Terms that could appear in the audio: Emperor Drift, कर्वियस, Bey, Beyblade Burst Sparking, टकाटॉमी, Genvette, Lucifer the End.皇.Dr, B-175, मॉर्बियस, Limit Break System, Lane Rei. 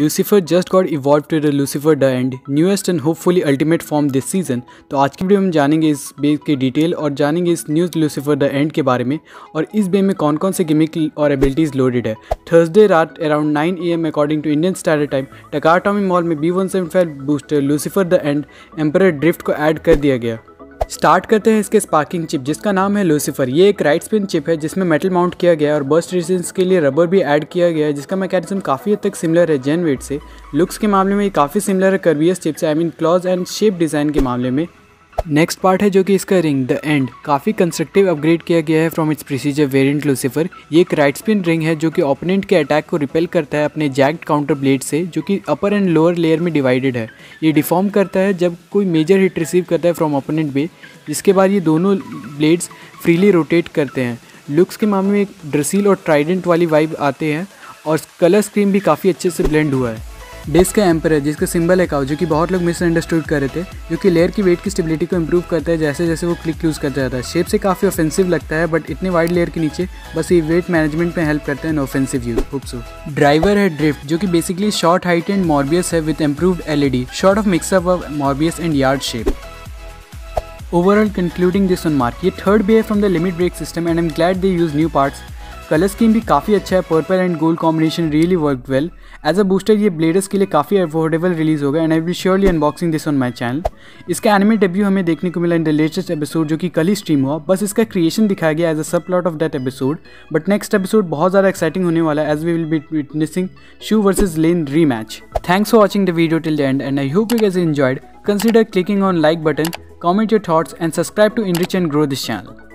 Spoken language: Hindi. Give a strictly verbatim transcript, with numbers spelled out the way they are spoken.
Lucifer just got evolved to the Lucifer the End, newest and hopefully ultimate form this season. तो आज की वीडियो में हम जानेंगे इस बे की डिटेल और जानेंगे इस न्यू लूसीफर द एंड के बारे में और इस बे में कौन कौन से गिमिक और एबिलिटीज लोडेड है। थर्सडे रात around nine A M according to Indian standard time टकाटॉमी mall में B one seven five booster Lucifer the end emperor drift को ऐड कर दिया गया। स्टार्ट करते हैं इसके स्पार्किंग चिप जिसका नाम है लूसीफर। ये एक राइट स्पिन चिप है जिसमें मेटल माउंट किया गया है और बर्स्ट रेजिस्टेंस के लिए रबर भी ऐड किया गया है जिसका मैकेनिज्म काफ़ी हद तक सिमिलर है जेनवेट से। लुक्स के मामले में ये काफ़ी सिमिलर है कर्वियस चिप से, I mean claws and shape design के मामले में। नेक्स्ट पार्ट है जो कि इसका रिंग द एंड काफ़ी कंस्ट्रक्टिव अपग्रेड किया गया है from its precursor variant Lucifer. ये एक राइट स्पिन रिंग है जो कि ओपोनेंट के अटैक को रिपेल करता है अपने जैक्ड काउंटर ब्लेड से, जो कि अपर एंड लोअर लेयर में डिवाइडेड है। ये डिफॉर्म करता है जब कोई मेजर हिट रिसीव करता है फ्रॉम ओपोनेंट बे, जिसके बाद ये दोनों ब्लेड्स फ्रीली रोटेट करते हैं। लुक्स के मामले में एक ड्रेसिल और ट्राइडेंट वाली वाइब आते हैं और कलर स्क्रीम भी काफ़ी अच्छे से ब्लेंड हुआ है। बेस का एम्पर है जिसका सिंबल है काउ, जो कि बहुत लोग मिसअंडरस्टूड कर रहे थे, जो कि लेयर की वेट की स्टेबिलिटी को इंप्रूव करता है जैसे जैसे वो क्लिक यूज़ करता जाता है। शेप से काफ़ी ऑफेंसिव लगता है बट इतने वाइड लेयर के नीचे बस ये वेट मैनेजमेंट में हेल्प करता है। No offensive use hope so. Driver है ड्रिफ्ट जो कि basically short height and मॉर्बियस है with improved L E D short of mix up of मॉर्बियस and yard shape. Overall concluding this one mark, ये third bay from the limit break system and I am glad they use new parts. Colour scheme भी काफ़ी अच्छा है, purple and gold combination really work well. As a booster ये ब्लेडर्स के लिए काफ़ी अफोर्डेबल रिलीज होगा and I will surely unboxing this on my channel. इसका एनिमे डेब्यू हमें देखने को मिला इन द लेटेस्ट एपिसोड जो कि कल ही स्ट्रीम हुआ। बस इसका क्रिएशन दिखाया गया as a sub plot of that episode, but next episode बहुत ज़्यादा एक्साइटिंग होने वाला है as we will be witnessing Shu versus lane rematch. Thanks for watching the video till the end and I hope you guys enjoyed. Consider clicking on like button, comment your thoughts and subscribe to enrich and grow this channel.